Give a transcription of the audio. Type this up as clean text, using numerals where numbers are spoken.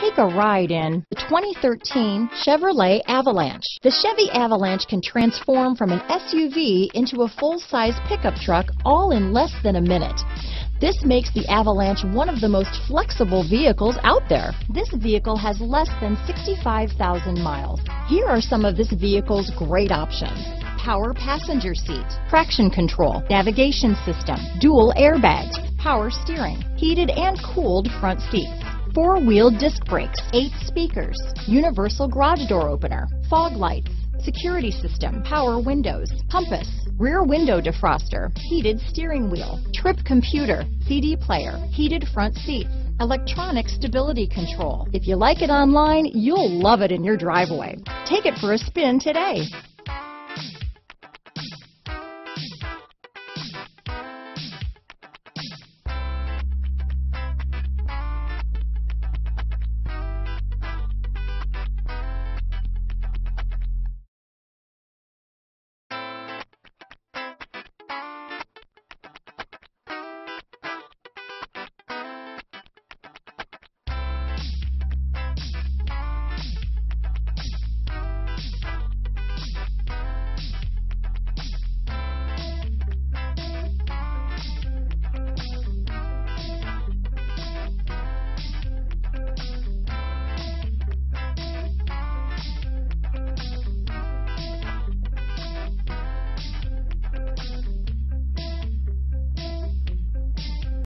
Take a ride in the 2013 Chevrolet Avalanche. The Chevy Avalanche can transform from an SUV into a full-size pickup truck all in less than a minute. This makes the Avalanche one of the most flexible vehicles out there. This vehicle has less than 65,000 miles. Here are some of this vehicle's great options: power passenger seat, traction control, navigation system, dual airbags, power steering, heated and cooled front seats, four-wheel disc brakes, 8 speakers, universal garage door opener, fog lights, security system, power windows, compass, rear window defroster, heated steering wheel, trip computer, CD player, heated front seats, electronic stability control. If you like it online, you'll love it in your driveway. Take it for a spin today.